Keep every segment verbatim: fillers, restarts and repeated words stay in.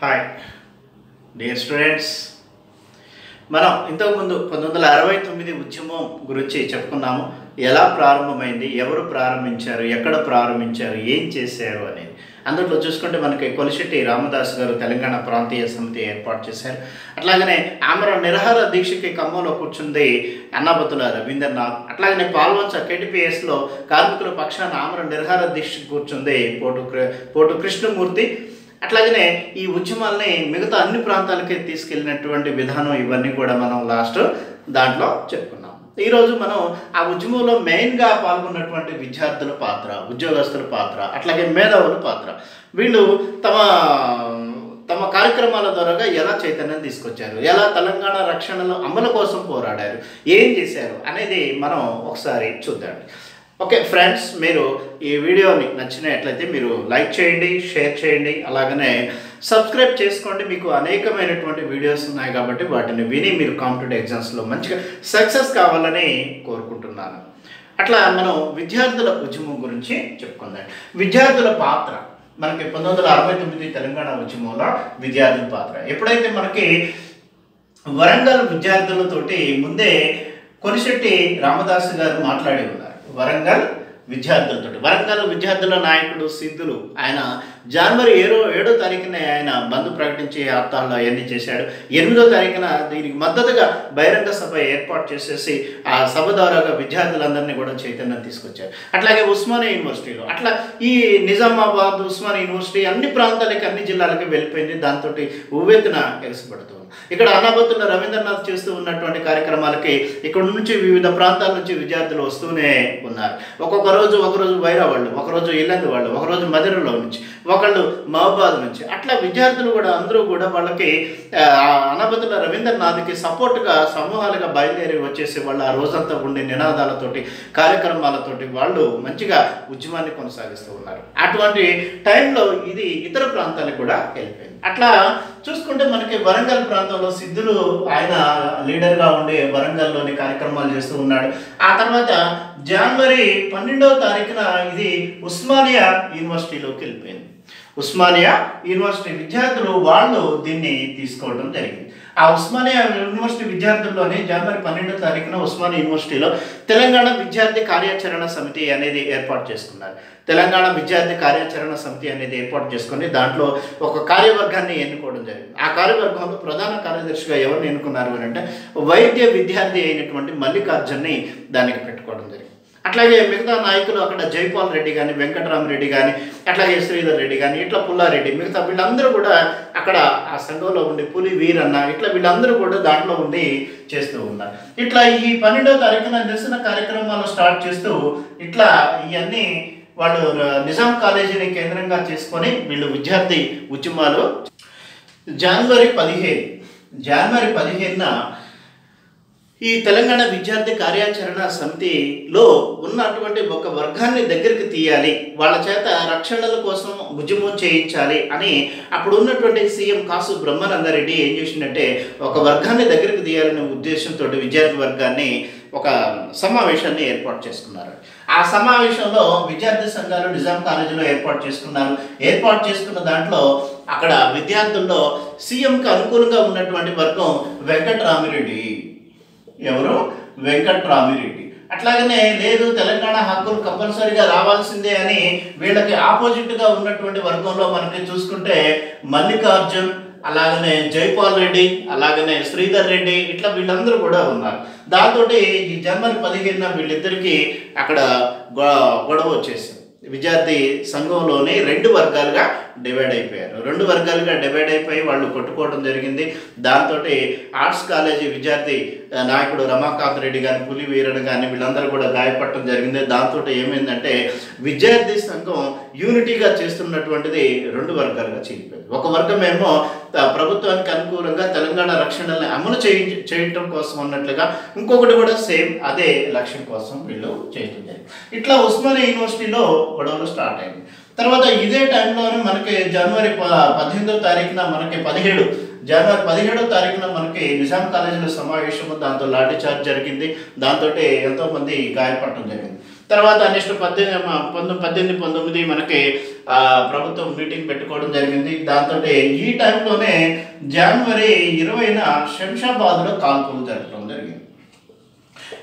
Hi dear students, మనం ఇంతకుముందు పంతొమ్మిది వందల అరవై తొమ్మిది ఉద్యమం గురించి చెప్పుకున్నాము. ఎలా ప్రారంభమైంది, ఎవరు ప్రారంభించారు, ఎక్కడ ప్రారంభించారు, ఏం చేశారు అనేది. అందులో చూసుకుంటే మనకి కొలిశెట్టి రామదాస్ గారు తెలంగాణ ప్రాంతీయ సమితి ఏర్పాటు చేశారు. అట్లాగనే ఆమరణ నిరాహార దీక్షకి ఖమ్మంలో కూర్చుంది అన్నాబతుల రవీంద్రనాథ్. అట్లాగనే పాల్వంచ కేటీపీఎస్లో కార్మికుల పక్షాన ఆమరణ నిరాహార దీక్షకు కూర్చుంది పోటు పోటు కృష్ణమూర్తి. అట్లాగనే ఈ ఉద్యమాలని మిగతా అన్ని ప్రాంతాలకి తీసుకెళ్ళినటువంటి విధానం ఇవన్నీ కూడా మనం లాస్ట్ దాంట్లో చెప్పుకున్నాం. ఈరోజు మనం ఆ ఉద్యమంలో మెయిన్గా పాల్గొన్నటువంటి విద్యార్థుల పాత్ర, ఉద్యోగస్తుల పాత్ర, అట్లాగే మేధావుల పాత్ర, వీళ్ళు తమ తమ కార్యక్రమాల ద్వారా ఎలా చైతన్యం తీసుకొచ్చారు, ఎలా తెలంగాణ రక్షణలో అమలు కోసం పోరాడారు, ఏం చేశారు అనేది మనం ఒకసారి చూద్దాం. ఓకే ఫ్రెండ్స్, మీరు ఈ వీడియోని నచ్చినట్లయితే మీరు లైక్ చేయండి, షేర్ చేయండి, అలాగనే సబ్స్క్రైబ్ చేసుకోండి. మీకు అనేకమైనటువంటి వీడియోస్ ఉన్నాయి కాబట్టి వాటిని విని మీరు కాంపిటేటివ్ ఎగ్జామ్స్లో మంచిగా సక్సెస్ కావాలని కోరుకుంటున్నాను. అట్లా మనం విద్యార్థుల ఉద్యమం గురించి చెప్పుకుందాం. విద్యార్థుల పాత్ర మనకి పంతొమ్మిది వందల అరవై తొమ్మిది తెలంగాణ ఉద్యమంలో విద్యార్థుల పాత్ర ఎప్పుడైతే మనకి వరంగల్ విద్యార్థులతోటి ముందే కొలిశెట్టి రామదాస్ గారు మాట్లాడి ఉన్నారు. వరంగల్ విద్యార్థులతో వరంగల్ విద్యార్థుల నాయకుడు సిద్ధులు, ఆయన జనవరి ఏడో ఏడో తారీఖునే ఆయన బంద్ ప్రకటించి ఆప్తాల్లో అవన్నీ చేశాడు. ఎనిమిదో తారీఖున దీనికి మద్దతుగా బహిరంగ సభ ఏర్పాటు చేసేసి ఆ సభ ద్వారాగా విద్యార్థులందరినీ కూడా చైతన్యం తీసుకొచ్చారు. అట్లాగే ఉస్మానియా యూనివర్సిటీలో, అట్లా ఈ నిజామాబాద్, ఉస్మానియా యూనివర్సిటీ అన్ని ప్రాంతాలకి, అన్ని జిల్లాలకి వెళ్ళిపోయింది. దాంతో ఉవ్వెత్తున ఎగసిపడుతుంది. ఇక్కడ అన్నాబతుల రవీంద్రనాథ్ చేస్తూ ఉన్నటువంటి కార్యక్రమాలకి ఇక్కడ నుంచి వివిధ ప్రాంతాల నుంచి విద్యార్థులు వస్తూనే ఉన్నారు. ఒక్కొక్క రోజు ఒకరోజు వైరా వాళ్ళు, ఒకరోజు ఇల్లందు వాళ్ళు, ఒకరోజు మధురలో నుంచి, ఒకళ్ళు మహబాద్ నుంచి, అట్లా విద్యార్థులు కూడా అందరూ కూడా వాళ్ళకి అన్నాబతుల రవీంద్రనాథ్కి సపోర్ట్గా సమూహాలుగా బయలుదేరి వచ్చేసి వాళ్ళు ఆ రోజంతా ఉండే నినాదాలతోటి, కార్యక్రమాలతోటి వాళ్ళు మంచిగా ఉద్యమాన్ని కొనసాగిస్తూ ఉన్నారు. అటువంటి టైంలో ఇది ఇతర ప్రాంతాలకు కూడా వెళ్ళిపోయింది. అట్లా చూసుకుంటే మనకి వరంగల్ ప్రాంతంలో సిద్ధులు ఆయన లీడర్గా ఉండి వరంగల్లోని కార్యక్రమాలు చేస్తూ ఉన్నాడు. ఆ తర్వాత జనవరి పన్నెండవ తారీఖున ఇది ఉస్మానియా యూనివర్సిటీలోకి వెళ్ళిపోయింది. ఉస్మానియా యూనివర్సిటీ విద్యార్థులు వాళ్ళు దీన్ని తీసుకోవడం జరిగింది. ఆ ఉస్మానియా యూనివర్సిటీ విద్యార్థుల్లోనే జనవరి పన్నెండో తారీఖున ఉస్మానియా యూనివర్సిటీలో తెలంగాణ విద్యార్థి కార్యాచరణ సమితి అనేది ఏర్పాటు చేసుకున్నారు. తెలంగాణ విద్యార్థి కార్యాచరణ సమితి అనేది ఏర్పాటు చేసుకుని దాంట్లో ఒక కార్యవర్గాన్ని ఎన్నుకోవడం జరిగింది. ఆ కార్యవర్గంలో ప్రధాన కార్యదర్శిగా ఎవరిని ఎన్నుకున్నారు అని అంటే వైద్య విద్యార్థి అయినటువంటి మల్లికార్జున్ని దానికి పెట్టుకోవడం జరిగింది. అట్లాగే మిగతా నాయకులు అక్కడ జైపాల్ రెడ్డి కానీ, వెంకటరామరెడ్డి కానీ, అట్లాగే శ్రీధర్ రెడ్డి కానీ, ఇట్లా పుల్లారెడ్డి, మిగతా వీళ్ళందరూ కూడా అక్కడ ఆ సంఘంలో ఉండి పులి వీరన్న ఇట్లా వీళ్ళందరూ కూడా దాంట్లో ఉండి చేస్తూ ఉన్నారు. ఇట్లా ఈ పన్నెండో తారీఖున నిరసన కార్యక్రమాలు స్టార్ట్ చేస్తూ ఇట్లా ఇవన్నీ వాళ్ళు నిజాం కాలేజీని కేంద్రంగా చేసుకొని వీళ్ళు విద్యార్థి ఉద్యమాలు జనవరి పదిహేను జనవరి పదిహేనున ఈ తెలంగాణ విద్యార్థి కార్యాచరణ సమితిలో ఉన్నటువంటి ఒక వర్గాన్ని దగ్గరికి తీయాలి, వాళ్ళ చేత రక్షణల కోసం ఉద్యమం చేయించాలి అని అప్పుడు ఉన్నటువంటి సీఎం కాసు బ్రహ్మానందరెడ్డి ఏం చేసిందంటే ఒక వర్గాన్ని దగ్గరికి తీయాలనే ఉద్దేశంతో విద్యార్థి వర్గాన్ని ఒక సమావేశాన్ని ఏర్పాటు చేసుకున్నారు. ఆ సమావేశంలో విద్యార్థి సంఘాలు నిజాం కాలేజీలో ఏర్పాటు చేసుకున్నారు. ఏర్పాటు చేసుకున్న దాంట్లో అక్కడ విద్యార్థుల్లో సీఎంకి అనుకూలంగా ఉన్నటువంటి వర్గం వెంకటరామిరెడ్డి, ఎవరు వెంకటరామిరెడ్డి. అట్లాగనే లేదు తెలంగాణ హక్కులు కంపల్సరీగా రావాల్సిందే అని వీళ్ళకి ఆపోజిట్గా ఉన్నటువంటి వర్గంలో మనకి చూసుకుంటే మల్లికార్జున్, అలాగనే జైపాల్ రెడ్డి, అలాగనే శ్రీధర్ రెడ్డి, ఇట్లా వీళ్ళందరూ కూడా ఉన్నారు. దాంతో ఈ జనవరి పదిహేనున వీళ్ళిద్దరికీ అక్కడ గొడవ వచ్చేసింది. విద్యార్థి సంఘంలోనే రెండు వర్గాలుగా డివైడ్ అయిపోయారు. రెండు వర్గాలుగా డివైడ్ అయిపోయి వాళ్ళు కొట్టుకోవడం జరిగింది. దాంతో ఆర్ట్స్ కాలేజీ విద్యార్థి నాయకుడు రమాకాంత్ రెడ్డి కానీ, పులి వీరన్ కానీ వీళ్ళందరూ కూడా గాయపడటం జరిగింది. దాంతో ఏమైందంటే విద్యార్థి సంఘం యూనిటీగా చేస్తున్నటువంటిది రెండు వర్గాలుగా చీలిపోయింది. ఒక వర్గం ఏమో ప్రభుత్వానికి అనుకూలంగా తెలంగాణ రక్షణల్ని అమలు చేయి చేయటం కోసం అన్నట్లుగా, ఇంకొకటి కూడా సేమ్ అదే లక్ష్యం కోసం వీళ్ళు చేయటం జరిగింది. ఇట్లా ఉస్మానియా యూనివర్సిటీలో గొడవలు స్టార్ట్ అయింది. తర్వాత ఇదే టైంలోనే మనకి జనవరి ప పద్దెనిమిదో తారీఖున మనకి పదిహేడు జనవరి పదిహేడో తారీఖున మనకి నిజాం కాలేజీలో సమావేశము, దాంతో లాఠీచార్జ్ జరిగింది. దాంతో ఎంతోమంది గాయపడటం జరిగింది. Tarvata next Manake meeting Petcodin Danta Day, time Lone, January, Yeroina, Shamshabadra Kalkum from there again.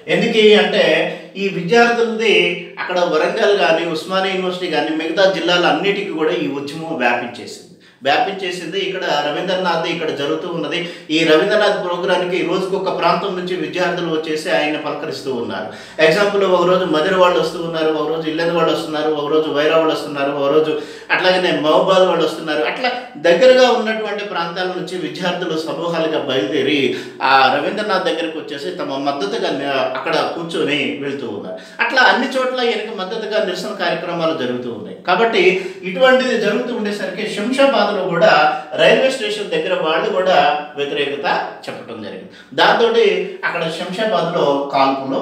Endiki ante E Vijardan day, Akada Varangal Gani, Usmani University Gani, Megda Jilla, Niti Kuda, Yuchimo, Vapitches. వ్యాపించేసి ఇక్కడ రవీంద్రనాథ్ ఇక్కడ జరుగుతూ ఉన్నది ఈ Rabindranath programme కి రోజుకు ఒక ప్రాంతం నుంచి విద్యార్థులు వచ్చేసి ఆయన పలకరిస్తూ ఉన్నారు ఎగ్జాంపుల్ ఒక రోజు మదర్ వాళ్ళు వస్తూ ఉన్నారు ఒక రోజు ఇల్లెందు వాళ్ళు వస్తున్నారు ఒక రోజు వైరా వాళ్ళు వస్తున్నారు ఒక రోజు అట్లాగనే మౌబాల్ వాళ్ళు వస్తున్నారు అట్లా దగ్గరగా ఉన్నటువంటి ప్రాంతాల నుంచి విద్యార్థులు సమూహాలుగా బయలుదేరి ఆ రవీంద్రనాథ్ దగ్గరికి వచ్చేసి తమ మద్దతుగా అక్కడ కూర్చొని వెళ్తూ ఉన్నారు అట్లా అన్ని చోట్ల ఆయనకు మద్దతుగా నిరసన కార్యక్రమాలు జరుగుతూ ఉన్నాయి కాబట్టి ఇటువంటిది జరుగుతూ ఉండేసరికి Shamshabad Railway station, they get a world order with Regata, Chapaton. That day, Akada Shamshabadlo, Kalpulo,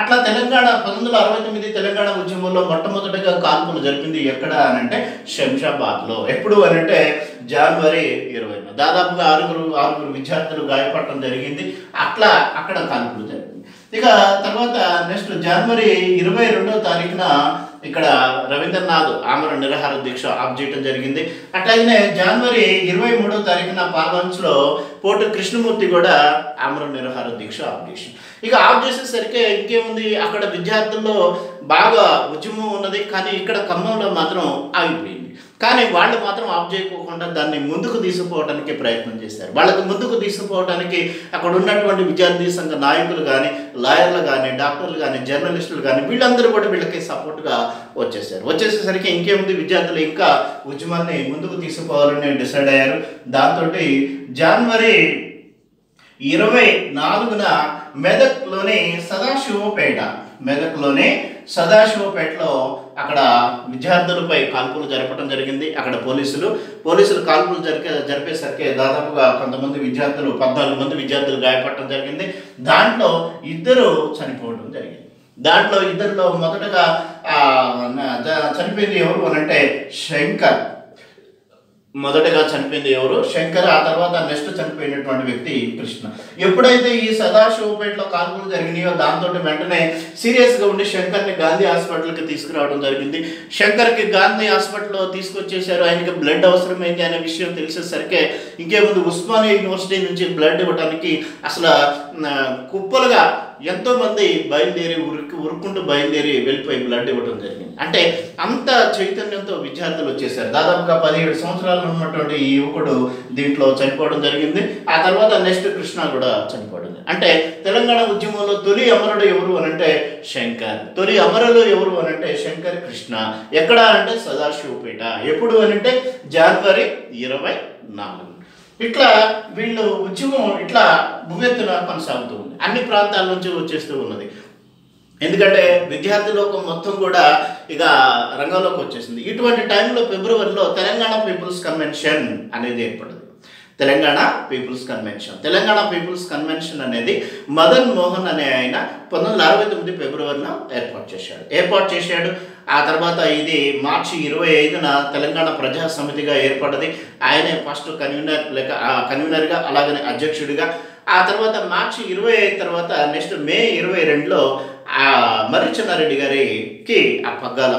Atla Telangana, Pandula, Arvati, Telangana, Uchimulo, Matamotaka, Kalpul, Jerkin, the Yakada, and Shamshabadlo, Epudu and a January, Irwin, Dada, Arguru, Arguru, Vichatu, Gaipat, the Atla, Akada Kalpul. Take a next to January, Irway Rudo Tarikna. Ikada Ravindranath Amar Nirahara Diksha Abjectan Jarigindi. Atagina January twenty-three Tarikana Parvanslo, Port Krishnamurti Goda, Amar Nirahara Diksha Abjection. Ika Abjection Serke came the Akada Vijatalo, Baga, Ujumu, Kani, Ikada Kamala Matro, Ibrahim. Kani Wanda Matram object Kunda than the Munduku support and Kepra Manchester. But the Munduku support and K, a Koduna twenty Vijayadis and the Naik Lagani, Liar Lagani, Doctor Lagani, Journalist Lagani, build under what a support. What is there? What is there? King came to Vijayadlinka, which one a Munduku support and decided that January Yerovay Nalguna, Medak Lone, Sadashivapeta. Medaklone, Sadashivapetlo, Akada, Vijayadulu by Kalpul Jarapatan Jarigindi, Akada Polisulu, Polisul Kalpul Jarka, Jarpe Sarke, Dadapuga, Kandamundi Vijayadulu, Padamundi Vijayadulu Gaipatan Jarigindi, Danto, Iduru, Sanipotum Jarigindi. Danto, Idurlo, Mataka, Sanipindi, Orgonate, Shankar, Mataka Sanipindi, Oro, Shankar, Atharvata, next to Sanipindi, twenty Victi, Krishna. You put either Sadashivapetlo, Kalpul Jarigindi, Danto to Mentane. Serious government Shankar ने गांधी अस्पताल के तीस करोड़ उन दर्जन दी शंकर के गांधी अस्पताल और तीस को चेस शहरों इनके ब्लड आवश्यक में इनके अन्य विषयों तेल से सर के इनके बंद उस्मानी यूनिवर्सिटी में जो ब्लड बटाने की असला कुप्पल का यंतो बंदे बाइल देरे उर्क उर्कुंड बाइल देरे वेल पे ब्लड बटन दर्जन अंटे अंता चैतन्य तो विचार तलो चेस शहर दादा का पाली संस्राल नम्बर टोंडे ये वो करो दिल्लो चंपड़न दर्जन दे आधारवाद नेस्ट कृष्णा गुड़ा चंपड़न अंटे तेलंगाना उज्जमलो तोली अमरोडे योरू अनंटे Shankar. Tori Amaralo Yoru Anate Shankar Krishna. Yakada and Sadashivapeta. Yepudu Anate January Yerovai Nalu. Itla Villu Uchimo Itla Buvetuna Pansavdu. Anni Pranta Lunchu Chestuna. ఎందుకంటే విద్యార్థి లోకం మొత్తం కూడా ఇక రంగంలోకి వచ్చేసింది ఇటువంటి టైం లో ఫిబ్రవరిలో తెలంగాణ పీపుల్స్ కన్వెన్షన్ అనేది ఏర్పడింది Telangana People's Convention. Telangana People's Convention అనేది Madan Mohan అనే ఆయన nineteen sixty-nine ఫిబ్రవరిన ఏర్పాటు చేశారు. ఏర్పాటు చేశాడు ఆ తర్వాత ఇది మార్చి ఇరవై ఐదున తెలంగాణ ప్రజా సమితిగా ఏర్పడింది. ఆయనే ఫస్ట్ కన్వీనర్ లేక కన్వీనర్ గా అలాగనే అధ్యక్షుడిగా ఆ తర్వాత మార్చి ఇరవై ఐదు తర్వాత నెక్స్ట్ మే ఇరవై రెండు లో మర్రిచెన్నారెడ్డి గారికి ఆ పగ్గాల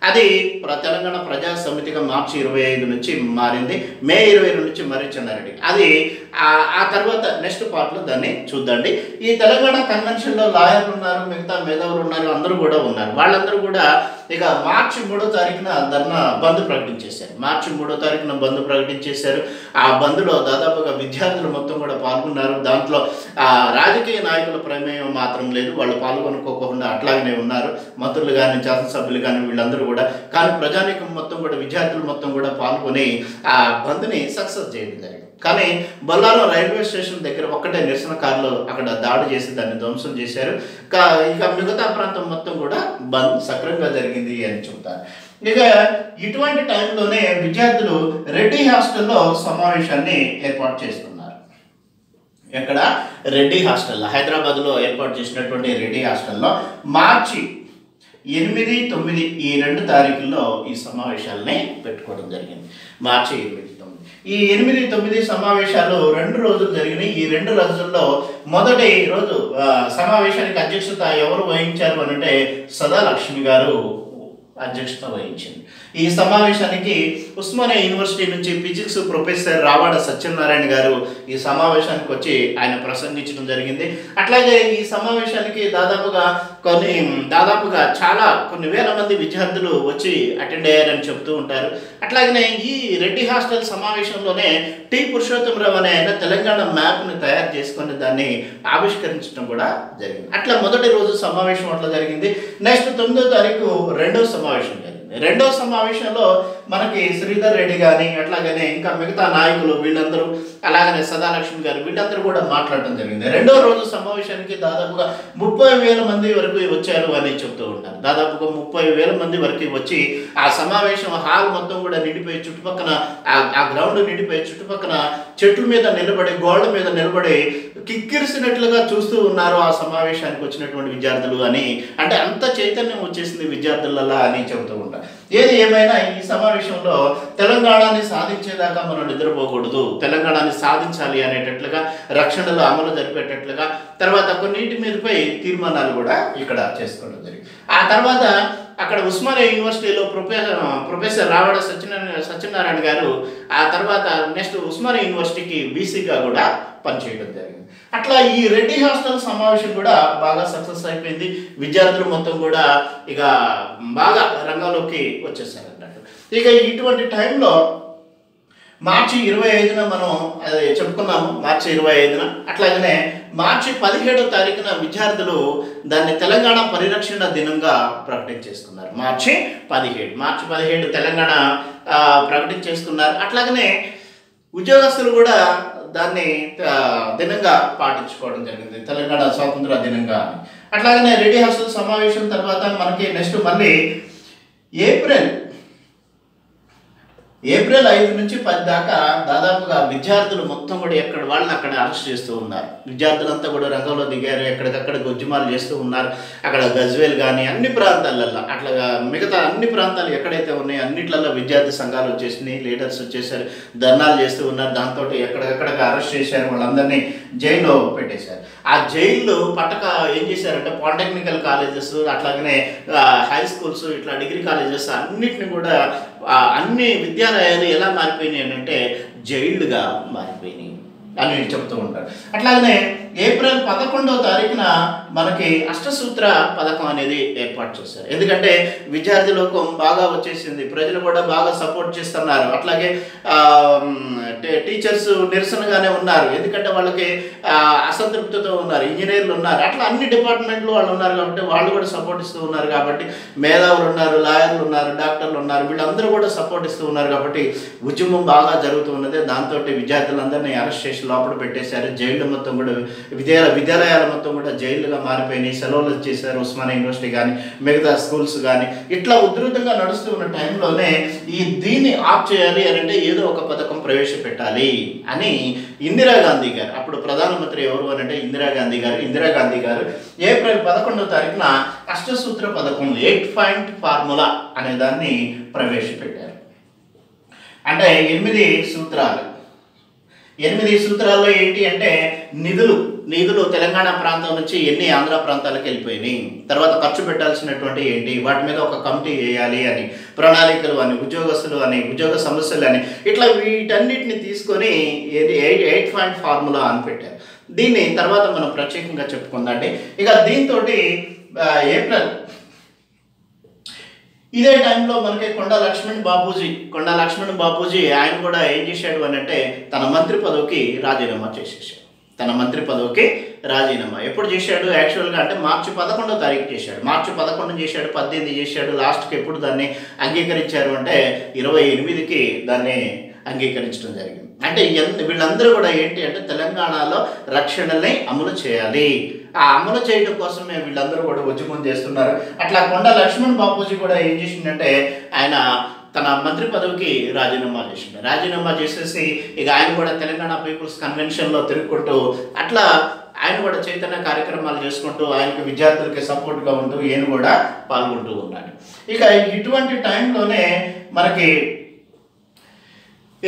Adi Pratalangana Praja Samitika March Irway Nunchi Marindi, May Irway Nunchi Marichanarity. Adi Atharvata next part of the name Chudandi. E Telangana Convention Liar Runar, Mekta, Meda Runar, under Buddha Unar. While under Buddha, they got March Mudotarikna, Dana, Bandu Pragin Chesser, March Mudotarikna, Bandu Pragin Chesser, Bandulo, Dadapaka, Vijayadru Matamuda, Palmunar, Dantlo, Rajaki and Icolo Prime, Matram Ledu, while Palvan Kokona, Atlane Unar, Matulagan and Chasan Sabligan will under. Kan Prajanikum Matunga, Vijayatul Matunga, Palpone, Bandani, success Jane. Kane, Balaro railway station, they can walk at a Nissan Carlo, Akada Dad Jessit and Domson Jesser, Kamigata Pranta Matunga, Ban Sakranga Jerigindi and Chuta. Nigga, you twenty time lone, Vijayatulu, Reddy Hostel, Samavishani, airport chest. Yakada, Reddy Hostel, Hyderabadlo, airport chest, twenty Reddy Hostel, Marchi. Yenmidi, Tomidi, Erend Tarikillo is some official name, Petcotan March eighth. ఈ ఎనిమిది తొమ్మిది సమావేశాలు రెండు రోజులు జరిగిన ఈ రెండు రోజుల్లో మొదటి రోజు సమావేశానికి అధ్యక్షత ఎవరు వహించారు అంటే సదాలక్ష్మి గారు అధ్యక్షత వహించింది. ఈ సమావేశానికి ఉస్మానియా యూనివర్సిటీ నుంచి ఫిజిక్స్ ప్రొఫెసర్ రావాడ సత్యనారాయణ గారు ఈ సమావేశానికి వచ్చి ఆయన ప్రసంగించడం జరిగింది. అట్లాగే ఈ సమావేశానికి దాదాపుగా కొన్ని దాదాపుగా చాలా కొన్ని వేల మంది విద్యార్థులు వచ్చి అటెండ్ అయ్యారని చెప్తూ ఉంటారు. అట్లాగనే ఈ రెడ్డి హాస్టల్ సమావేశంలోనే టి పురుషోత్తమరావు అనే ఆయన తెలంగాణ మ్యాప్ను తయారు చేసుకుని దాన్ని ఆవిష్కరించడం కూడా జరిగింది. అట్లా మొదటి రోజు సమావేశం అట్లా జరిగింది. నెక్స్ట్ తొమ్మిదో తారీఖు రెండో సమావేశం జరిగింది. రెండో సమావేశంలో మనకి శ్రీధర్ రెడ్డి కానీ అట్లాగనే ఇంకా మిగతా నాయకులు వీళ్ళందరూ అలాగనే సదాలక్ష్మి గారు వీళ్ళందరూ కూడా మాట్లాడటం జరిగింది. రెండో రోజు సమావేశానికి దాదాపుగా ముప్పై వేల మంది వరకు వచ్చారు అని చెప్తూ ఉంటారు. దాదాపుగా ముప్పై వేల మంది వరకు వచ్చి ఆ సమావేశం హాల్ మొత్తం కూడా నిండిపోయి చుట్టుపక్కన ఆ గ్రౌండ్ నిండిపోయి చుట్టుపక్కన చెట్టు మీద నిలబడి గోడ మీద నిలబడి కిక్కిరిసినట్లుగా చూస్తూ ఉన్నారు ఆ సమావేశానికి వచ్చినటువంటి విద్యార్థులు అని. అంటే అంత చైతన్యం వచ్చేసింది విద్యార్థులలా అని చెబుతూ ఉంటారు. ఏది ఏమైనా ఈ సమావేశంలో తెలంగాణని సాధించేదాకా మనం నిద్రపోకూడదు, తెలంగాణని సాధించాలి అనేటట్లుగా రక్షణలో అమలు జరిపేటట్లుగా తర్వాత కొన్నింటి మీదపై తీర్మానాలు కూడా ఇక్కడ చేసుకోవడం జరిగింది. ఆ తర్వాత అక్కడ ఉస్మానియా యూనివర్సిటీలో ప్రొఫెసర్ ప్రొఫెసర్ రావాడ సత్యనారాయణ సత్యనారాయణ గారు ఆ తర్వాత నెక్స్ట్ ఉస్మానియా యూనివర్సిటీకి బీసీగా కూడా పనిచేయడం జరిగింది. అట్లా ఈ రెడ్డి హాస్టల్ సమావేశం కూడా బాగా సక్సెస్ అయిపోయింది. విద్యార్థులు మొత్తం కూడా ఇక బాగా రంగంలోకి వచ్చేసారు అన్నట్టు. ఇక ఇటువంటి టైంలో మార్చి ఇరవై ఐదున మనం అది చెప్పుకున్నాము. మార్చి ఇరవై ఐదున అట్లాగనే మార్చి పదిహేడో తారీఖున విద్యార్థులు దాన్ని తెలంగాణ పరిరక్షణ దినంగా ప్రకటన చేసుకున్నారు. మార్చి పదిహేడు మార్చి పదిహేడు తెలంగాణ ప్రకటన చేసుకున్నారు. అట్లాగనే ఉద్యోగస్తులు కూడా దాన్ని దినంగా పాటించుకోవడం జరిగింది, తెలంగాణ స్వాతంత్ర దినంగా. అట్లాగనే రెడ్డి హాస్టల్ సమావేశం తర్వాత మనకి నెక్స్ట్ మళ్ళీ ఏప్రిల్ ఏప్రిల్ ఐదు నుంచి పది దాకా దాదాపుగా విద్యార్థులు మొత్తం కూడా ఎక్కడ వాళ్ళని అక్కడ అరెస్ట్ చేస్తూ ఉన్నారు. విద్యార్థులంతా కూడా రంగంలో దిగారు, ఎక్కడికక్కడ గొజ్జుమాలు చేస్తూ ఉన్నారు. అక్కడ గజ్వేల్ కానీ అన్ని ప్రాంతాలలో అట్లాగా మిగతా అన్ని ప్రాంతాలు ఎక్కడైతే ఉన్నాయో అన్నిట్లలో విద్యార్థి సంఘాలు వచ్చేసినాయి, లీడర్స్ వచ్చేసారు, ధర్నాలు చేస్తూ ఉన్నారు. దాంతో ఎక్కడికక్కడ అరెస్ట్ చేశారు, వాళ్ళందరినీ జైల్లో పెట్టేశారు. ఆ జైలు పట్టక ఏం చేశారంటే పాలిటెక్నికల్ కాలేజెస్ అట్లాగనే హై స్కూల్స్ ఇట్లా డిగ్రీ కాలేజెస్ అన్నిటిని కూడా అన్ని విద్యాలయాలు ఎలా మారిపోయినాయి అంటే జైళ్ళుగా మారిపోయినాయి అని చెప్తూ ఉంటారు. అట్లాగనే ఏప్రిల్ పదకొండో తారీఖున మనకి అష్టసూత్ర పథకం అనేది ఏర్పాటు చేశారు. ఎందుకంటే విద్యార్థి లోకం బాగా వచ్చేసింది, ప్రజలు కూడా బాగా సపోర్ట్ చేస్తున్నారు. అట్లాగే టీచర్స్ నిరసనగానే ఉన్నారు, ఎందుకంటే వాళ్ళకి అసంతృప్తితో ఉన్నారు, ఇంజనీర్లు ఉన్నారు, అట్లా అన్ని డిపార్ట్మెంట్లు వాళ్ళు ఉన్నారు కాబట్టి వాళ్ళు కూడా సపోర్ట్ ఇస్తూ ఉన్నారు. కాబట్టి మేధావులు ఉన్నారు, లాయర్లు ఉన్నారు, డాక్టర్లు ఉన్నారు, వీళ్ళందరూ కూడా సపోర్ట్ ఇస్తూ ఉన్నారు. కాబట్టి ఉద్యమం బాగా జరుగుతూ ఉన్నది. దాంతో విద్యార్థులందరినీ అరెస్ట్ చేసి లోపల పెట్టేశారు. జైళ్ళు మొత్తం కూడా విద్యా విద్యాలయాల మొత్తం కూడా జైలుగా మారిపోయినాయి, సెలవులు చేశారు. ఉస్మానియా యూనివర్సిటీ కానీ మిగతా స్కూల్స్ కానీ ఇట్లా ఉధృతంగా నడుస్తూ ఉన్న టైంలోనే ఈ దీన్ని ఆప్ చేయాలి అని అంటే ఏదో ఒక పథకం ప్రవేశపెట్టాలి అని ఇందిరాగాంధీ గారు, అప్పుడు ప్రధానమంత్రి ఎవరు అని అంటే ఇందిరాగాంధీ గారు ఇందిరాగాంధీ గారు ఏప్రిల్ పదకొండో తారీఖున అష్టసూత్ర పథకం ఎయిట్ పాయింట్ ఫార్ములా అనే దాన్ని ప్రవేశపెట్టారు. అంటే ఎనిమిది సూత్రాలు ఎనిమిది సూత్రాల్లో ఏంటి అంటే నిధులు నిధులు తెలంగాణ ప్రాంతం నుంచి ఎన్ని ఆంధ్ర ప్రాంతాలకు వెళ్ళిపోయినాయి, తర్వాత ఖర్చు పెట్టాల్సినటువంటి ఏంటి, వాటి మీద ఒక కమిటీ వేయాలి అని, ప్రణాళికలు అని, ఉద్యోగస్తులు అని, ఉద్యోగ సమస్యలు అని, ఇట్లా వీటన్నిటిని తీసుకొని ఏది ఎయిట్ ఎయిట్ పాయింట్ ఫార్ములా అని పెట్టారు. దీన్ని తర్వాత మనం ప్రత్యేకంగా చెప్పుకుందండి. ఇక దీంతో ఏప్రిల్ ఇదే టైంలో మనకి కొండా లక్ష్మణ్ బాపూజీ కొండా లక్ష్మణ్ బాపూజీ ఆయన కూడా ఏం చేశాడు అని అంటే తన మంత్రి పదవికి రాజీనామా చేసేసాడు. తన మంత్రి పదవికి రాజీనామా ఎప్పుడు చేశాడు యాక్చువల్గా అంటే మార్చి పదకొండో తారీఖు చేశాడు. మార్చి పదకొండు చేశాడు, పద్దెనిమిది చేశాడు, లాస్ట్కి ఎప్పుడు దాన్ని అంగీకరించారు అంటే ఇరవై ఎనిమిదికి దాన్ని అంగీకరించడం జరిగింది. అంటే వీళ్ళందరూ కూడా ఏంటి అంటే తెలంగాణలో రక్షణని అమలు చేయాలి, ఆ అమలు చేయడం కోసమే వీళ్ళందరూ కూడా ఉద్యమం చేస్తున్నారు. అట్లా కొండా లక్ష్మణ్ బాపూజీ కూడా ఏం చేసిందంటే ఆయన తన మంత్రి పదవికి రాజీనామా చేసిండు. రాజీనామా చేసేసి ఇక ఆయన కూడా తెలంగాణ పీపుల్స్ కన్వెన్షన్లో తిరుగుకుంటూ అట్లా ఆయన కూడా చైతన్య కార్యక్రమాలు చేసుకుంటూ ఆయనకు విద్యార్థులకి సపోర్ట్గా ఉంటూ ఈయన కూడా పాల్గొంటూ ఉన్నాడు. ఇక ఇటువంటి టైంలోనే మనకి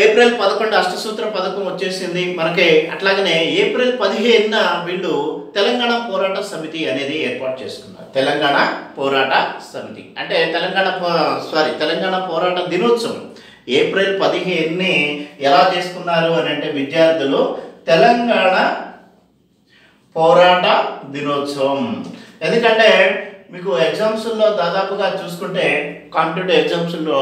ఏప్రిల్ పదకొండు అష్టసూత్ర పథకం వచ్చేసింది మనకి. అట్లాగనే ఏప్రిల్ పదిహేడున వీళ్ళు తెలంగాణ పోరాట సమితి అనేది ఏర్పాటు చేసుకున్నారు. తెలంగాణ పోరాట సమితి అంటే తెలంగాణ సారీ తెలంగాణ పోరాట దినోత్సవం ఏప్రిల్ పదిహేడుని ఎలా చేసుకున్నారు అని అంటే విద్యార్థులు తెలంగాణ పోరాట దినోత్సవం. ఎందుకంటే మీకు ఎగ్జామ్స్ లో దాదాపుగా చూసుకుంటే కాంపిటేటివ్ ఎగ్జామ్స్ లో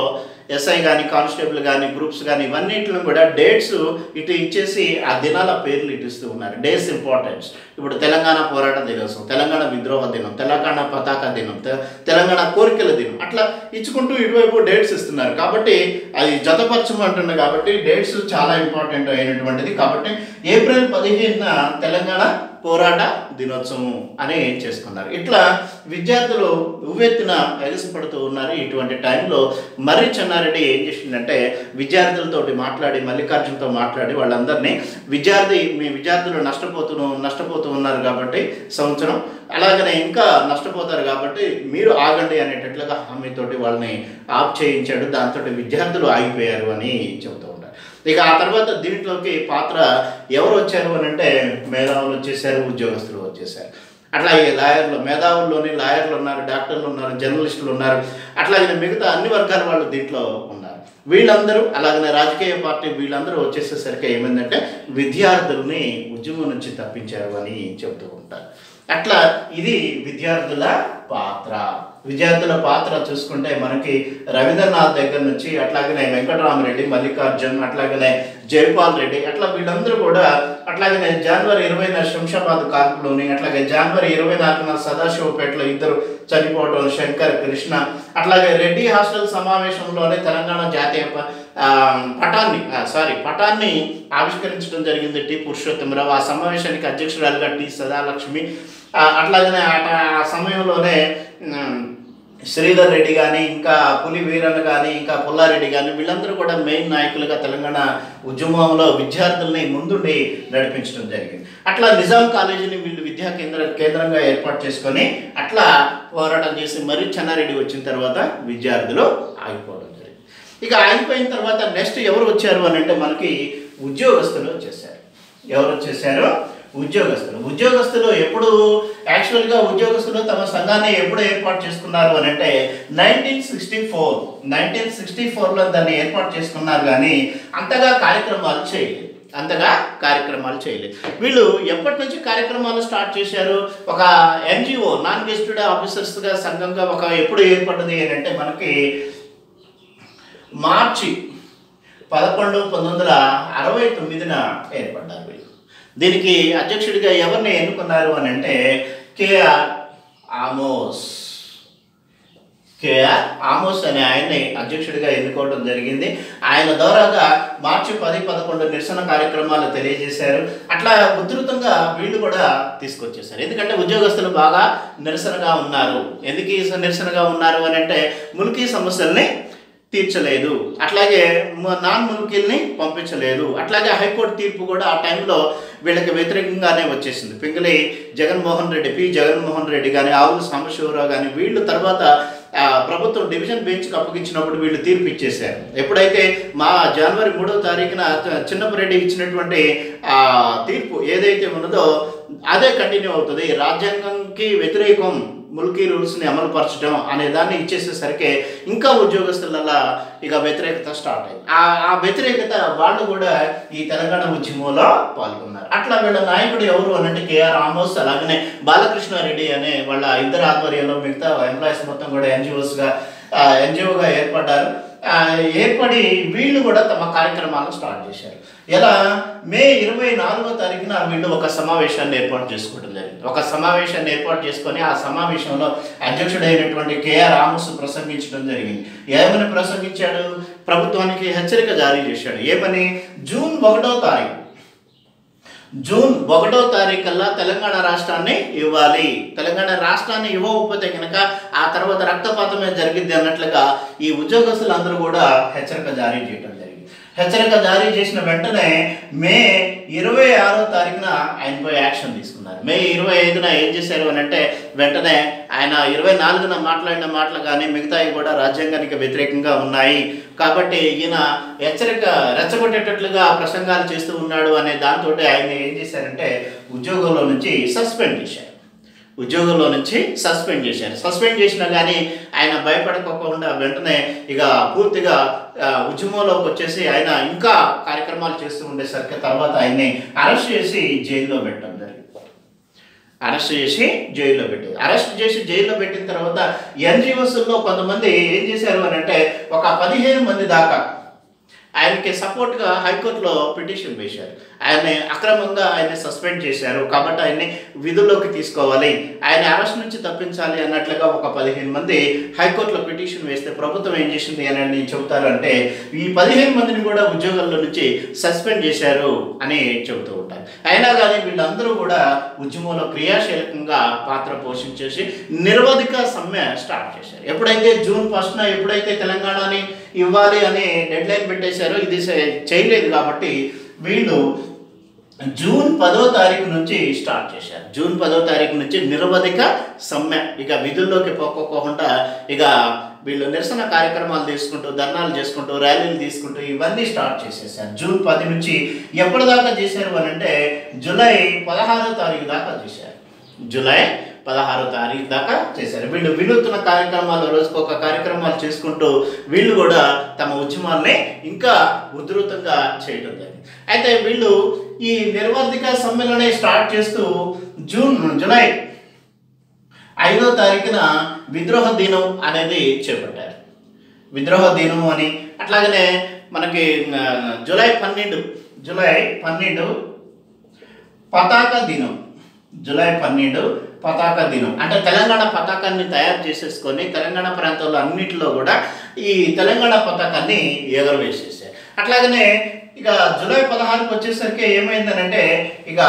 ఎస్ఐ కానీ కానిస్టేబుల్ కానీ గ్రూప్స్ కానీ ఇవన్నిటిలో కూడా డేట్స్ ఇటు ఇచ్చేసి ఆ దినాల పేర్లు ఇటు ఇస్తూ ఉన్నారు. Days importance. ఇప్పుడు తెలంగాణ పోరాట దినోత్సవం, తెలంగాణ విద్రోహ దినం, తెలంగాణ పతాక దినం, తెలంగాణ కోరికల దినం, అట్లా ఇచ్చుకుంటూ ఇటువైపు డేట్స్ ఇస్తున్నారు. కాబట్టి అది జతపరచమంటుంది. కాబట్టి డేట్స్ చాలా ఇంపార్టెంట్ అయినటువంటిది. కాబట్టి ఏప్రిల్ పదిహేనున తెలంగాణ పోరాట దినోత్సవం అని చేసుకున్నారు. ఇట్లా విద్యార్థులు ఉవ్వెత్తున ఎగసిపడుతూ ఉన్నారు. ఇటువంటి టైంలో మర్రి చెన్నారెడ్డి ఏం చేసిందంటే విద్యార్థులతో మాట్లాడి, మల్లికార్జునతో మాట్లాడి వాళ్ళందరినీ విద్యార్థి మీ విద్యార్థులు నష్టపోతూ నష్టపోతూ ఉన్నారు కాబట్టి సంవత్సరం అలాగనే ఇంకా నష్టపోతారు కాబట్టి మీరు ఆగండి అనేటట్లుగా హామీతోటి వాళ్ళని ఆప్ చేయించాడు. దాంతో విద్యార్థులు ఆగిపోయారు అని చెబుతూ ఉన్నారు. ఇక ఆ తర్వాత దీంట్లోకి పాత్ర ఎవరు వచ్చారు అని అంటే మేధావులు వచ్చేసారు, ఉద్యోగస్తులు వచ్చేసారు. అట్లాగే లాయర్లు, మేధావుల్లోని లాయర్లు ఉన్నారు, డాక్టర్లు ఉన్నారు, జర్నలిస్టులు ఉన్నారు, అట్లాగే మిగతా అన్ని వర్గాల వాళ్ళు దీంట్లో ఉన్నారు. వీళ్ళందరూ అలాగనే రాజకీయ పార్టీ వీళ్ళందరూ వచ్చేసేసరికి ఏమైందంటే విద్యార్థుల్ని ఉద్యమం నుంచి తప్పించారు అని చెబుతూ ఉంటారు. అట్లా ఇది విద్యార్థుల పాత్ర. విద్యార్థుల పాత్ర చూసుకుంటే మనకి రవీంద్రనాథ్ దగ్గర నుంచి అట్లాగనే వెంకటరామరెడ్డి, మల్లికార్జున్, అట్లాగనే జైపాల్ రెడ్డి, అట్లా వీళ్ళందరూ కూడా అట్లాగనే జనవరి ఇరవైన శంషాబాద్ కాల్పులోని, అట్లాగే జనవరి ఇరవై నాలుగున సదాశివపేటలో ఇద్దరు చనిపోవడం, శంకర్ కృష్ణ, అట్లాగే రెడ్డి హాస్టల్ సమావేశంలోనే తెలంగాణ జాతీయ పటాన్ని సారీ పటాన్ని ఆవిష్కరించడం జరిగింది టి పురుషోత్తమరావు. ఆ సమావేశానికి అధ్యక్షురాలుగా టి సదాలక్ష్మి, అట్లాగనే ఆ సమయంలోనే శ్రీధర్ రెడ్డి కానీ, ఇంకా పులి వీరన్ కానీ, ఇంకా పుల్లారెడ్డి కానీ వీళ్ళందరూ కూడా మెయిన్ నాయకులుగా తెలంగాణ ఉద్యమంలో విద్యార్థుల్ని ముందుండి నడిపించడం జరిగింది. అట్లా నిజాం కాలేజీని వీళ్ళు విద్యా కేంద్ర కేంద్రంగా ఏర్పాటు చేసుకొని అట్లా పోరాటం చేసి మరీ చెన్నారెడ్డి వచ్చిన తర్వాత విద్యార్థులు ఆగిపోవడం జరిగింది. ఇక ఆగిపోయిన తర్వాత నెక్స్ట్ ఎవరు వచ్చారు అని అంటే మనకి ఉద్యోగస్తులు వచ్చేసారు. ఎవరు వచ్చేసారు? ఉద్యోగస్తులు. ఉద్యోగస్తులు ఎప్పుడు యాక్చువల్గా ఉద్యోగస్తులు తమ సంఘాన్ని ఎప్పుడు ఏర్పాటు చేసుకున్నారు అని అంటే nineteen sixty four nineteen sixty ఫోర్లో దాన్ని ఏర్పాటు చేసుకున్నారు. కానీ అంతగా కార్యక్రమాలు చేయలేదు అంతగా కార్యక్రమాలు చేయలేదు వీళ్ళు ఎప్పటి నుంచి కార్యక్రమాలు స్టార్ట్ చేశారు? ఒక ఎన్జిఓ, నాన్ గెస్టెడ్ ఆఫీసర్స్గా సంఘంగా ఒక ఎప్పుడు ఏర్పడింది అని అంటే మనకి మార్చి పదకొండు పంతొమ్మిది వందల అరవై తొమ్మిదిన ఏర్పడ్డారు వీళ్ళు. దీనికి అధ్యక్షుడిగా ఎవరిని ఎన్నుకున్నారు అని అంటే కేఆర్ ఆమోస్ కేఆర్ ఆమోస్ అనే ఆయన్ని అధ్యక్షుడిగా ఎన్నుకోవడం జరిగింది. ఆయన ద్వారాగా మార్చి పది పదకొండు నిరసన కార్యక్రమాలు తెలియజేశారు. అట్లా ఉధృతంగా వీళ్ళు కూడా తీసుకొచ్చేసారు. ఎందుకంటే ఉద్యోగస్తులు బాగా నిరసనగా ఉన్నారు. ఎందుకు నిరసనగా ఉన్నారు అని అంటే ముల్కీ సమస్యల్ని తీర్చలేదు, అట్లాగే నాన్ ముల్కీల్ని పంపించలేదు, అట్లాగే హైకోర్టు తీర్పు కూడా ఆ టైంలో వీళ్ళకి వ్యతిరేకంగానే వచ్చేసింది. పింగళి జగన్మోహన్ రెడ్డి, పి జగన్మోహన్ రెడ్డి కానీ, ఆవుల సాంబశివరావు కానీ వీళ్ళు తర్వాత ప్రభుత్వం డివిజన్ బెంచ్కి అప్పగించినప్పుడు వీళ్ళు తీర్పు ఇచ్చేశారు. ఎప్పుడైతే మా జనవరి మూడవ తారీఖున చిన్నపరెడ్డి ఇచ్చినటువంటి తీర్పు ఏదైతే ఉన్నదో అదే కంటిన్యూ అవుతుంది. రాజ్యాంగంకి వ్యతిరేకం ముల్కీ రూల్స్ని అమలు పరచడం అనే దాన్ని ఇచ్చేసేసరికి ఇంకా ఉద్యోగస్తులలో ఇక వ్యతిరేకత స్టార్ట్ అయింది. ఆ వ్యతిరేకత వాళ్ళు కూడా ఈ తెలంగాణ ఉద్యమంలో పాల్గొన్నారు. అట్లా వీళ్ళ నాయకుడు ఎవరు అనంటే కేఆర్ ఆమోస్, అలాగనే బాలకృష్ణారెడ్డి అనే వాళ్ళ ఇద్దరు ఆధ్వర్యంలో మిగతా ఎంప్లాయీస్ మొత్తం కూడా ఎన్జిఓస్గా ఎన్జిఓగా ఏర్పడ్డారు. ఏర్పడి వీళ్ళు కూడా తమ కార్యక్రమాలను స్టార్ట్ చేశారు. ఎలా? మే ఇరవై నాలుగో తారీఖున వీళ్ళు ఒక సమావేశాన్ని ఏర్పాటు చేసుకోవడం జరిగింది. ఒక సమావేశాన్ని ఏర్పాటు చేసుకొని ఆ సమావేశంలో అధ్యక్షుడైనటువంటి కేఆర్ ఆమోస్ ప్రసంగించడం జరిగింది. ఏమని ప్రసంగించాడు? ప్రభుత్వానికి హెచ్చరిక జారీ చేశాడు. ఏమని? జూన్ ఒకటో తారీఖు జూన్ ఒకటో తారీఖు కల్లా తెలంగాణ రాష్ట్రాన్ని ఇవ్వాలి. తెలంగాణ రాష్ట్రాన్ని ఇవ్వకపోతే కనుక ఆ తర్వాత రక్తపాతమే జరిగింది అన్నట్లుగా ఈ ఉద్యోగస్తులందరూ కూడా హెచ్చరిక జారీ చేయడం జరిగింది. హెచ్చరిక జారీ చేసిన వెంటనే మే ఇరవై ఆరో తారీఖున ఆయనపై యాక్షన్ తీసుకున్నారు. మే ఇరవై ఐదున ఏం చేశారు అని అంటే వెంటనే ఆయన ఇరవై నాలుగున మాట్లాడిన మాటలు కానీ మిగతాయి కూడా రాజ్యాంగానికి వ్యతిరేకంగా ఉన్నాయి. కాబట్టి ఈయన హెచ్చరిక రెచ్చగొట్టేటట్లుగా ప్రసంగాలు చేస్తూ ఉన్నాడు అనే దాంతో ఆయన ఏం చేశారంటే ఉద్యోగంలో నుంచి సస్పెండ్ చేశారు. ఉద్యోగంలో నుంచి సస్పెండ్ చేశారు. సస్పెండ్ చేసినా కానీ ఆయన భయపడకోకుండా వెంటనే ఇక పూర్తిగా ఉద్యమంలోకి వచ్చేసి ఆయన ఇంకా కార్యక్రమాలు చేస్తూ ఉండేసరికి తర్వాత ఆయన్ని అరెస్ట్ చేసి జైల్లో పెట్టడం జరిగింది. అరెస్ట్ చేసి జైల్లో పెట్టారు. అరెస్ట్ చేసి జైల్లో పెట్టిన తర్వాత ఎన్జిఓస్లో కొంతమంది ఏం చేశారు అని అంటే ఒక పదిహేను మంది దాకా ఆయనకి సపోర్ట్గా హైకోర్టులో పిటిషన్ వేశారు. ఆయన్ని అక్రమంగా ఆయన సస్పెండ్ చేశారు కాబట్టి ఆయన్ని విధుల్లోకి తీసుకోవాలి, ఆయన అరెస్ట్ నుంచి తప్పించాలి అన్నట్లుగా ఒక పదిహేను మంది హైకోర్టులో పిటిషన్ వేస్తే ప్రభుత్వం ఏం చేసింది అని చెబుతారు అంటే ఈ పదిహేను మందిని కూడా ఉద్యోగాల్లో నుంచి సస్పెండ్ చేశారు అని చెబుతూ ఉంటారు. అయినా కానీ వీళ్ళందరూ కూడా ఉద్యమంలో క్రియాశీలకంగా పాత్ర పోషించేసి నిరవధిక సమ్మె స్టార్ట్ చేశారు. ఎప్పుడైతే జూన్ ఫస్ట్న ఎప్పుడైతే తెలంగాణని ఇవ్వాలి అని డెడ్లైన్ పెట్టేశారో ఇది చేయలేదు కాబట్టి వీళ్ళు జూన్ పదో తారీఖు నుంచి స్టార్ట్ చేశారు. జూన్ పదో తారీఖు నుంచి నిరవధిక సమ్మె, ఇక విధుల్లోకి పోకోకుండా ఇక వీళ్ళు నిరసన కార్యక్రమాలు తీసుకుంటూ ధర్నాలు చేసుకుంటూ ర్యాలీలు తీసుకుంటూ ఇవన్నీ స్టార్ట్ చేసేసారు. జూన్ పది నుంచి ఎప్పటిదాకా చేశారు అని అంటే జూలై పదహారో తారీఖు దాకా చేశారు. జూలై పదహారో తారీఖు దాకా చేశారు. వీళ్ళు వినూత్న కార్యక్రమాలు రోజుకొక కార్యక్రమాలు చేసుకుంటూ వీళ్ళు కూడా తమ ఉద్యమాల్ని ఇంకా ఉధృతంగా చేయడం జరిగింది. అయితే వీళ్ళు ఈ నిర్వర్ధిక సమ్మెలనే స్టార్ట్ చేస్తూ జూన్ జూలై ఐదో తారీఖున విద్రోహ దినం అనేది చేపట్టారు. విద్రోహ దినం అని అట్లాగనే మనకి జూలై పన్నెండు జూలై పన్నెండు పతాక దినం, జూలై పన్నెండు పతాక దినం అంటే తెలంగాణ పతాకాన్ని తయారు చేసేసుకొని తెలంగాణ ప్రాంతంలో అన్నింటిలో కూడా ఈ తెలంగాణ పతాకాన్ని ఎగరవేసేసారు. అట్లాగనే ఇక జూలై పదహారుకి వచ్చేసరికి ఏమైందనంటే ఇక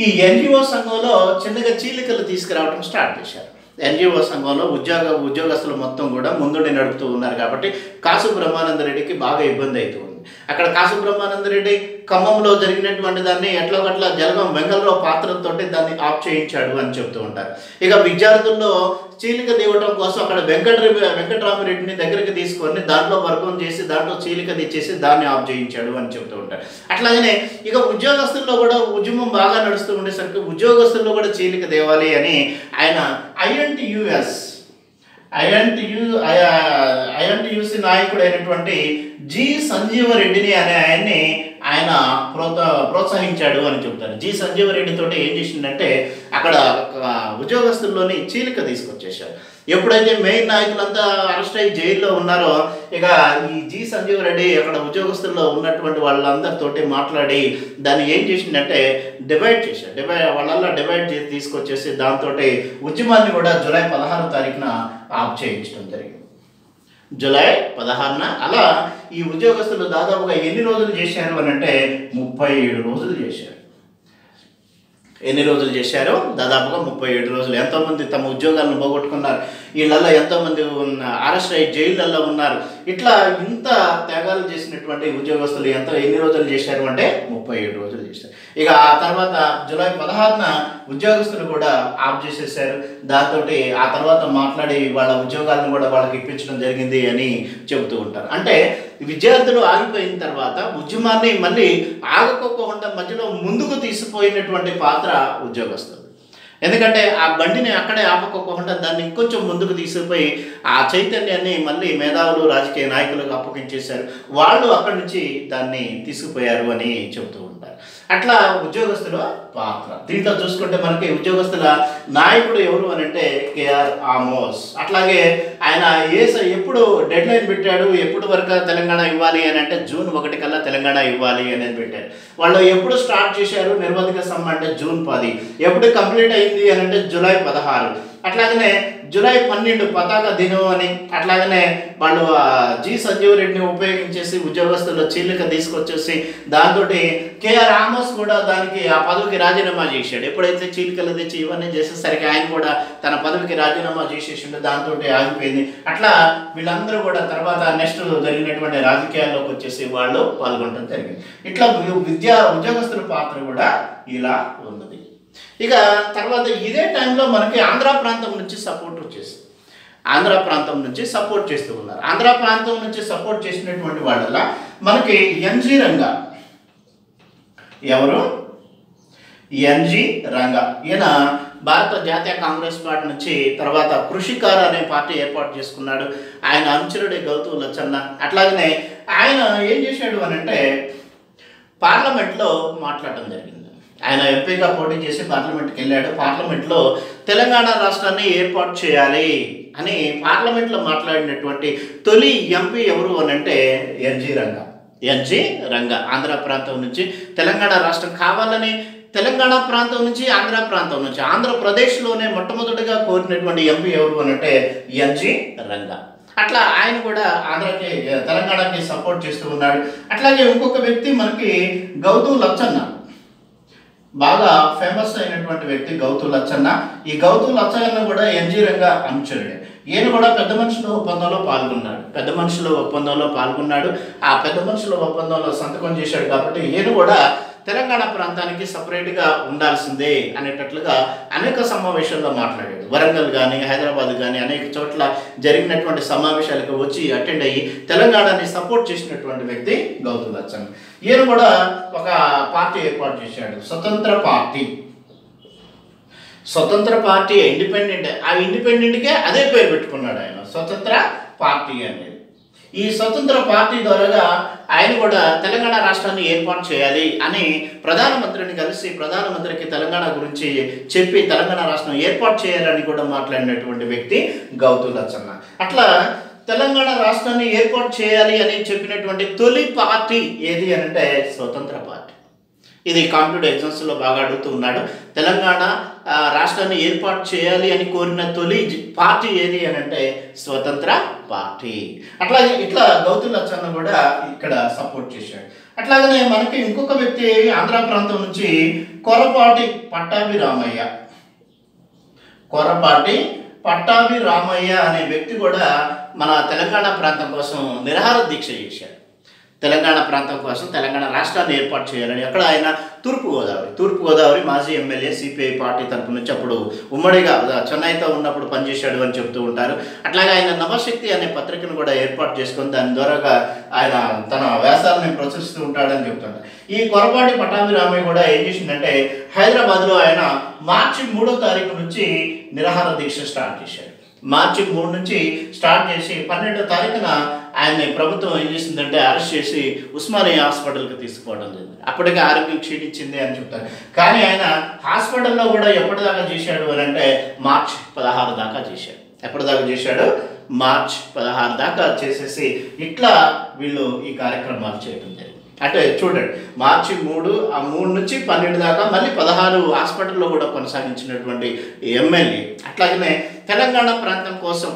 ఈ ఎన్జిఓ సంఘంలో చిన్నగా చీలికలు తీసుకురావడం స్టార్ట్ చేశారు. ఎన్జిఓ సంఘంలో ఉద్యోగ ఉద్యోగస్తులు మొత్తం కూడా ముందుండి నడుపుతూ ఉన్నారు కాబట్టి కాసు బ్రహ్మానందరెడ్డికి బాగా ఇబ్బంది అవుతూ ఉంది. అక్కడ కాసు బ్రహ్మానందరెడ్డి ఖమ్మంలో జరిగినటువంటి దాన్ని ఎట్లా గట్లా జలగం వెంగళరావు పాత్రతో దాన్ని ఆప్ చేయించాడు అని చెప్తూ ఉంటారు. ఇక విద్యార్థుల్లో చీలిక దివ్వడం కోసం అక్కడ వెంకట వెంకటరామరెడ్డిని దగ్గరికి తీసుకొని దాంట్లో వర్గం చేసి దాంట్లో చీలిక తెచ్చేసి దాన్ని ఆప్ చేయించాడు అని చెప్తూ ఉంటారు. అట్లాగనే ఇక ఉద్యోగస్తుల్లో కూడా ఉద్యమం బాగా నడుస్తూ ఉండేసరికి ఉద్యోగస్తుల్లో కూడా చీలిక తేవాలి అని ఆయన ఐఎన్టీయుఎస్ ఐఎన్టీయు ఐఎన్టీయుసి నాయకుడు అయినటువంటి జి సంజీవరెడ్డిని అనే ఆయన్ని ఆయన ప్రోత ప్రోత్సహించాడు అని చెప్తారు. జి సంజీవరెడ్డితో ఏం చేసిందంటే అక్కడ ఉద్యోగస్తుల్లోని చీలిక తీసుకొచ్చేసారు. ఎప్పుడైతే మెయిన్ నాయకులంతా అరెస్ట్ అయ్యి జైల్లో ఉన్నారో ఇక ఈ జి సంజీవరెడ్డి అక్కడ ఉద్యోగస్తుల్లో ఉన్నటువంటి వాళ్ళందరితోటి మాట్లాడి దాన్ని ఏం చేసిందంటే డివైడ్ చేశారు. డివై వాళ్ళల్లో డివైడ్ చేసి తీసుకొచ్చేసి దాంతో ఉద్యమాన్ని కూడా జూలై పదహారో తారీఖున ఆప్ చేయించడం జరిగింది. జూలై పదహారున అలా ఈ ఉద్యోగస్తులు దాదాపుగా ఎన్ని రోజులు చేశారు అని అంటే ముప్పై ఏడు రోజులు చేశారు. ఎన్ని రోజులు చేశారు? దాదాపుగా ముప్పై ఏడు రోజులు. ఎంతోమంది తమ ఉద్యోగాలను పోగొట్టుకున్నారు, వీళ్ళల్లో ఎంతోమంది అరెస్ట్ అయ్యి జైళ్ళల్లో ఉన్నారు. ఇట్లా ఇంత త్యాగాలు చేసినటువంటి ఉద్యోగస్తులు ఎంత ఎన్ని రోజులు చేశారు అంటే ముప్పై ఏడు రోజులు చేశారు. ఇక ఆ తర్వాత జూలై పదహారున ఉద్యోగస్తులు కూడా ఆప్ చేసేసారు. దాంతో ఆ తర్వాత మాట్లాడి వాళ్ళ ఉద్యోగాలను కూడా వాళ్ళకి ఇప్పించడం జరిగింది అని చెబుతూ ఉంటారు. అంటే విద్యార్థులు ఆగిపోయిన తర్వాత ఉద్యమాన్ని మళ్ళీ ఆగకోకుండా మధ్యలో ముందుకు తీసిపోయినటువంటి పాత్ర ఉద్యోగస్తులు. ఎందుకంటే ఆ బండిని అక్కడే ఆపకోకుండా దాన్ని ఇంకొంచెం ముందుకు తీసుకుపోయి ఆ చైతన్యాన్ని మళ్ళీ మేధావులు రాజకీయ నాయకులకు అప్పగించేశారు. వాళ్ళు అక్కడి నుంచి దాన్ని తీసుకుపోయారు అని చెబుతూ ఉంటారు. అట్లా ఉద్యోగస్తుల పాత్ర దీంట్లో చూసుకుంటే మనకి ఉద్యోగస్తుల నాయకుడు ఎవరు అని అంటే కేఆర్ ఆమోస్. అట్లాగే ఆయన ఏ ఎప్పుడు డెడ్ లైన్ పెట్టాడు, ఎప్పుడు వరకు తెలంగాణ ఇవ్వాలి అని అంటే జూన్ ఒకటి కల్లా తెలంగాణ ఇవ్వాలి అనేది పెట్టారు. వాళ్ళు ఎప్పుడు స్టార్ట్ చేశారు నిర్బంధిక సమ్మె అంటే జూన్ పది, ఎప్పుడు కంప్లీట్ అయింది అని అంటే జూలై పదహారు. అట్లాగనే జూలై పన్నెండు పతాక దినోని అట్లాగనే వాళ్ళు జి సంజీవ్ రెడ్డిని ఉపయోగించేసి ఉద్యోగస్తుల చీలిక తీసుకొచ్చేసి దాంతోటి కేఆర్ రామోస్ కూడా దానికి ఆ పదవికి రాజీనామా చేశాడు. ఎప్పుడైతే చీలికలు తెచ్చి ఇవన్నీ చేసేసరికి ఆయన కూడా తన పదవికి రాజీనామా చేసేసిండు, దాంతోటి ఆగిపోయింది. అట్లా వీళ్ళందరూ కూడా తర్వాత నెక్స్ట్ జరిగినటువంటి రాజకీయాల్లోకి వచ్చేసి వాళ్ళు పాల్గొనడం జరిగింది. ఇట్లా విద్యా ఉద్యోగస్తుల పాత్ర కూడా ఇలా ఉన్నది. ఇక తర్వాత ఇదే టైంలో మనకి ఆంధ్ర ప్రాంతం నుంచి సపోర్ట్ వచ్చేసి ఆంధ్ర ప్రాంతం నుంచి సపోర్ట్ చేస్తూ ఉన్నారు. ఆంధ్ర ప్రాంతం నుంచి సపోర్ట్ చేసినటువంటి వాళ్ళ మనకి ఎన్జి రంగా, ఎవరు ఎన్జి రంగా, ఈయన భారత జాతీయ కాంగ్రెస్ పార్టీ నుంచి తర్వాత కృషికార్ అనే పార్టీ ఏర్పాటు చేసుకున్నాడు. ఆయన అనుచరుడే గౌతు లచ్చన్న. అట్లాగనే ఆయన ఏం చేశాడు అని అంటే పార్లమెంట్లో మాట్లాడటం జరిగింది. ఆయన ఎంపీగా పోటీ చేసి పార్లమెంట్కి వెళ్ళాడు. పార్లమెంట్లో తెలంగాణ రాష్ట్రాన్ని ఏర్పాటు చేయాలి అని పార్లమెంట్లో మాట్లాడినటువంటి తొలి ఎంపీ ఎవరు అని అంటే ఎన్జి రంగా. ఎన్జి రంగా ఆంధ్ర ప్రాంతం నుంచి తెలంగాణ రాష్ట్రం కావాలని, తెలంగాణ ప్రాంతం నుంచి ఆంధ్ర ప్రాంతం నుంచి ఆంధ్రప్రదేశ్లోనే మొట్టమొదటిగా కోరినటువంటి ఎంపీ ఎవరు అని అంటే ఎన్జి రంగా. అట్లా ఆయన కూడా ఆంధ్రకి తెలంగాణకి సపోర్ట్ చేస్తూ ఉన్నాడు. అట్లాగే ఇంకొక వ్యక్తి మనకి గౌతు లచ్చన్న, బాగా ఫేమస్ అయినటువంటి వ్యక్తి గౌతు లచ్చన్న. ఈ గౌతు లచ్చన్న కూడా ఎన్జి రంగా అనుచరుడే. ఈయన కూడా పెద్ద మనుషుల ఒప్పందంలో పాల్గొన్నాడు. పెద్ద మనుషుల ఒప్పందంలో పాల్గొన్నాడు ఆ పెద్ద మనుషుల ఒప్పందంలో సంతకం చేశాడు. కాబట్టి ఈయన కూడా తెలంగాణ ప్రాంతానికి సపరేట్గా ఉండాల్సిందే అనేటట్లుగా అనేక సమావేశాల్లో మాట్లాడాడు. వరంగల్ కానీ హైదరాబాద్ కానీ అనేక చోట్ల జరిగినటువంటి సమావేశాలకు వచ్చి అటెండ్ అయ్యి తెలంగాణని సపోర్ట్ చేసినటువంటి వ్యక్తి గౌతు లచ్చన్న. ఈయన కూడా ఒక పార్టీ ఏర్పాటు చేశాడు, స్వతంత్ర పార్టీ. స్వతంత్ర పార్టీ ఇండిపెండెంట్, ఆ ఇండిపెండెంట్కే అదే పేరు పెట్టుకున్నాడు ఆయన, స్వతంత్ర పార్టీ అనేది. ఈ స్వతంత్ర పార్టీ ద్వారా ఆయన కూడా తెలంగాణ రాష్ట్రాన్ని ఏర్పాటు చేయాలి అని ప్రధానమంత్రిని కలిసి ప్రధానమంత్రికి తెలంగాణ గురించి చెప్పి తెలంగాణ రాష్ట్రం ఏర్పాటు చేయాలని కూడా మాట్లాడినటువంటి వ్యక్తి గౌతు లచ్చన్న. అట్లా తెలంగాణ రాష్ట్రాన్ని ఏర్పాటు చేయాలి అని చెప్పినటువంటి తొలి పార్టీ ఏది అంటే స్వతంత్ర పార్టీ. ఇది కాంపిటేటివ్ ఎగ్జామ్స్లో బాగా అడుగుతూ ఉన్నాడు. తెలంగాణ రాష్ట్రాన్ని ఏర్పాటు చేయాలి అని కోరిన తొలి పార్టీ ఏది అని అంటే స్వతంత్ర పార్టీ. అట్లాగే ఇట్లా గౌతు లచ్చన్న కూడా ఇక్కడ సపోర్ట్ చేశాడు. అట్లాగనే మనకి ఇంకొక వ్యక్తి ఆంధ్ర ప్రాంతం నుంచి కొరపాటి పట్టాభి రామయ్య, కొరపాటి పట్టాభి రామయ్య అనే వ్యక్తి కూడా మన తెలంగాణ ప్రాంతం కోసం నిరాహార దీక్ష చేశాడు. తెలంగాణ ప్రాంతం కోసం తెలంగాణ రాష్ట్రాన్ని ఏర్పాటు చేయాలని. అక్కడ ఆయన తూర్పుగోదావరి తూర్పుగోదావరి మాజీ ఎమ్మెల్యే సిపిఐ పార్టీ తరపు నుంచి అప్పుడు ఉమ్మడిగా చెన్నైతో ఉన్నప్పుడు పనిచేశాడు అని చెప్తూ ఉంటారు. అట్లాగే ఆయన నవశక్తి అనే పత్రికను కూడా ఏర్పాటు చేసుకొని దాని ద్వారా ఆయన తన వ్యాసాలని ప్రచురిస్తూ ఉంటాడని చెప్తాడు. ఈ కొరపాటి పట్టాభిరామయ్య కూడా ఏం చేసిందంటే హైదరాబాద్లో ఆయన మార్చి మూడో తారీఖు నుంచి నిరాహార దీక్ష స్టార్ట్ చేశాడు. మార్చి మూడు నుంచి స్టార్ట్ చేసి పన్నెండో తారీఖున ఆయన్ని ప్రభుత్వం ఏం చేసిందంటే అరెస్ట్ చేసి ఉస్మానియా హాస్పిటల్కి తీసుకోవడం జరిగింది. అప్పటికే ఆరోగ్యం క్షీణించింది అని చెప్తారు. కానీ ఆయన హాస్పిటల్లో కూడా ఎప్పటిదాకా చేశాడు అని అంటే మార్చ్ పదహారు దాకా చేశాడు. ఎప్పటిదాకా చేశాడు మార్చ్ పదహారు దాకా చేసేసి ఇట్లా వీళ్ళు ఈ కార్యక్రమాలు చేయడం జరిగింది. అంటే చూడండి, మార్చి మూడు ఆ మూడు నుంచి పన్నెండు దాకా మళ్ళీ పదహారు హాస్పిటల్లో కూడా కొనసాగించినటువంటి ఎమ్మెల్యే. అట్లాగనే తెలంగాణ ప్రాంతం కోసం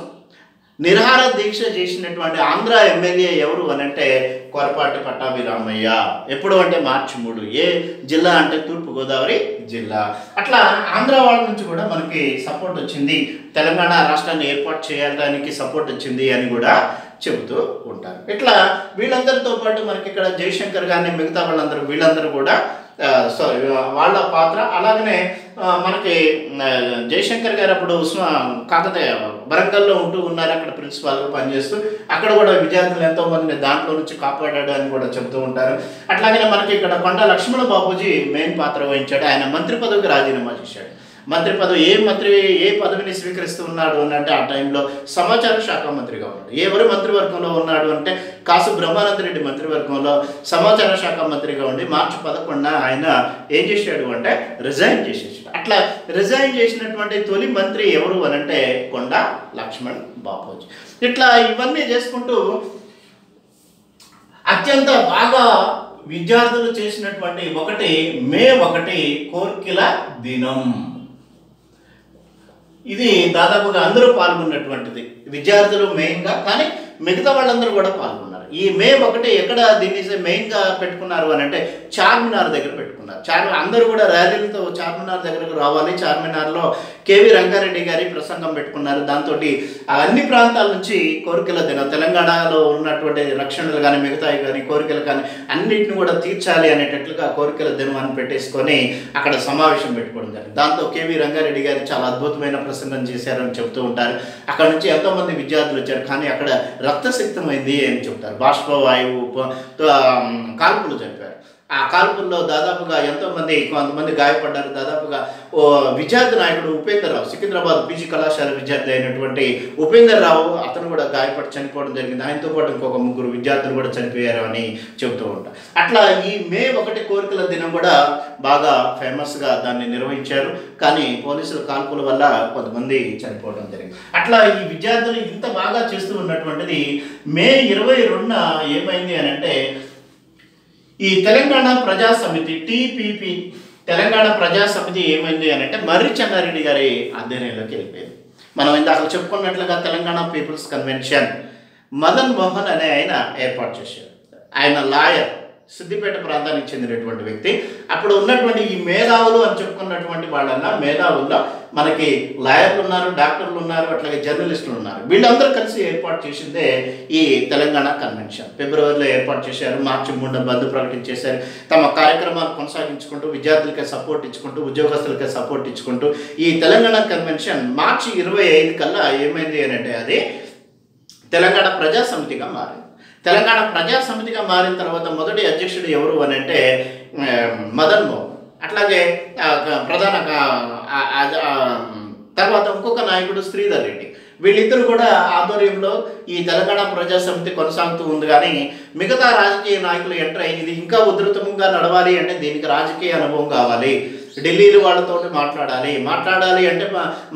నిరాహార దీక్ష చేసినటువంటి ఆంధ్ర ఎమ్మెల్యే ఎవరు అని అంటే కొరపాటి పట్టాభిరామయ్య. ఎప్పుడు అంటే మార్చి మూడు. ఏ జిల్లా అంటే తూర్పుగోదావరి జిల్లా. అట్లా ఆంధ్ర వాళ్ళ నుంచి కూడా మనకి సపోర్ట్ వచ్చింది, తెలంగాణ రాష్ట్రాన్ని ఏర్పాటు చేయడానికి సపోర్ట్ వచ్చింది అని కూడా చెబుతూ ఉంటారు. ఇట్లా వీళ్ళందరితో పాటు మనకి ఇక్కడ జయశంకర్ గారిని మిగతా వాళ్ళందరూ వీళ్ళందరూ కూడా సారీ వాళ్ళ పాత్ర. అలాగనే మనకి జయశంకర్ గారు అప్పుడు ఉస్మా కాకతీయ వరంగల్లో ఉంటూ ఉన్నారు. అక్కడ ప్రిన్సిపాల్గా పనిచేస్తూ అక్కడ కూడా విద్యార్థులు ఎంతోమందిని దాంట్లో నుంచి కాపాడాడు అని కూడా చెబుతూ ఉంటారు. అట్లాగే మనకి ఇక్కడ కొండ లక్ష్మణ బాబూజీ మెయిన్ పాత్ర వహించాడు. ఆయన మంత్రి పదవికి రాజీనామా చేశాడు. మంత్రి పదవి ఏ మంత్రి ఏ పదవిని స్వీకరిస్తూ ఉన్నాడు అని అంటే ఆ టైంలో సమాచార శాఖ మంత్రిగా ఉన్నాడు. ఎవరు మంత్రివర్గంలో ఉన్నాడు అంటే కాసు బ్రహ్మానందరెడ్డి మంత్రివర్గంలో సమాచార శాఖ మంత్రిగా ఉండి మార్చి పదకొండున ఆయన ఏం చేశాడు అంటే రిజైన్ చేసేసాడు. అట్లా రిజైన్ చేసినటువంటి తొలి మంత్రి ఎవరు అని అంటే కొండ లక్ష్మణ్ బాపూజీ. ఇట్లా ఇవన్నీ చేసుకుంటూ అత్యంత బాగా విద్యార్థులు చేసినటువంటి ఒకటి మే ఒకటి కోర్కెల దినం. ఇది దాదాపుగా అందరూ పాల్గొన్నటువంటిది విద్యార్థులు మెయిన్ గా కానీ మిగతా వాళ్ళందరూ కూడా పాల్గొన్నారు ఈ మే ఒకటి ఎక్కడ దీనిని మెయిన్ గా పెట్టుకున్నారు అనంటే చార్మినార్ దగ్గర పెట్టుకున్నారు చార్మినార్ అందరూ కూడా ర్యాలీలతో చార్మినార్ దగ్గరకు రావాలి చార్మినార్ లో కేవి రంగారెడ్డి గారి ప్రసంగం పెట్టుకున్నారు దాంతోటి అన్ని ప్రాంతాల నుంచి కోరికల దిన తెలంగాణలో ఉన్నటువంటి రక్షణలు కానీ మిగతా కానీ కోరికలు కానీ అన్నిటిని కూడా తీర్చాలి అనేటట్లుగా కోరికల దినం అని పెట్టేసుకొని అక్కడ సమావేశం పెట్టుకోవడం జరిగింది దాంతో కేవి రంగారెడ్డి గారు చాలా అద్భుతమైన ప్రసంగం చేశారని చెప్తూ ఉంటారు అక్కడ నుంచి ఎంతో మంది విద్యార్థులు వచ్చారు కానీ అక్కడ రక్తసిక్తమైంది అని చెప్తారు బాష్పవాయువు కాల్పులు జరిపారు ఆ కాల్పుల్లో దాదాపుగా ఎంతో మంది కొంతమంది గాయపడ్డారు దాదాపుగా ఓ విద్యార్థి నాయకుడు ఉపేందర్రావు సికింద్రాబాద్ పీజీ కళాశాల విద్యార్థి అయినటువంటి ఉపేందర్రావు అతను కూడా గాయపడి చనిపోవడం జరిగింది ఆయనతో పాటు ఇంకొక ముగ్గురు విద్యార్థులు కూడా చనిపోయారు అని చెబుతూ ఉంటారు అట్లా ఈ మే ఒకటి కోరికల దినం కూడా బాగా ఫేమస్గా దాన్ని నిర్వహించారు కానీ పోలీసుల కాల్పుల వల్ల కొంతమంది చనిపోవడం జరిగింది అట్లా ఈ విద్యార్థులు ఇంత బాగా చేస్తూ ఉన్నటువంటిది మే ఇరవై రెండున ఏమైంది అని అంటే ఈ తెలంగాణ ప్రజా సమితి టీపీపీ తెలంగాణ ప్రజా సమితి ఏమైంది అని అంటే మర్రి చెన్నారెడ్డి గారి అధ్యయనంలోకి వెళ్ళిపోయింది మనం ఇందాక చెప్పుకున్నట్లుగా తెలంగాణ పీపుల్స్ కన్వెన్షన్ మదన్ మోహన్ అనే ఆయన ఏర్పాటు చేశారు ఆయన లాయర్ సిద్దిపేట ప్రాంతానికి చెందినటువంటి వ్యక్తి అప్పుడు ఉన్నటువంటి ఈ మేధావులు అని చెప్పుకున్నటువంటి వాళ్ళన్నా మేధావుల్లో మనకి లాయర్లు ఉన్నారు డాక్టర్లు ఉన్నారు అట్లాగే జర్నలిస్టులు ఉన్నారు వీళ్ళందరూ కలిసి ఏర్పాటు చేసిందే ఈ తెలంగాణ కన్వెన్షన్ ఫిబ్రవరిలో ఏర్పాటు చేశారు మార్చి మూడున బంద్ ప్రకటించేశారు తమ కార్యక్రమాలు కొనసాగించుకుంటూ విద్యార్థులకే సపోర్ట్ ఇచ్చుకుంటూ ఉద్యోగస్తులకే సపోర్ట్ ఇచ్చుకుంటూ ఈ తెలంగాణ కన్వెన్షన్ మార్చి ఇరవై ఐదు కల్లా ఏమైంది అని అంటే అది తెలంగాణ ప్రజా సమితిగా మారింది తెలంగాణ ప్రజా సమితిగా మారిన తర్వాత మొదటి అధ్యక్షుడు ఎవరు అని అంటే మదన్ మోహన్ అట్లాగే ప్రధాన తర్వాత ఇంకొక నాయకుడు శ్రీధర్ రెడ్డి వీళ్ళిద్దరు కూడా ఆధ్వర్యంలో ఈ తెలంగాణ ప్రజా సమితి కొనసాగుతూ ఉంది కానీ మిగతా రాజకీయ నాయకులు ఎంటర్ అయ్యింది ఇంకా ఉధృతంగా నడవాలి అంటే దీనికి రాజకీయ అనుభవం కావాలి ఢిల్లీలో వాళ్ళతో మాట్లాడాలి మాట్లాడాలి అంటే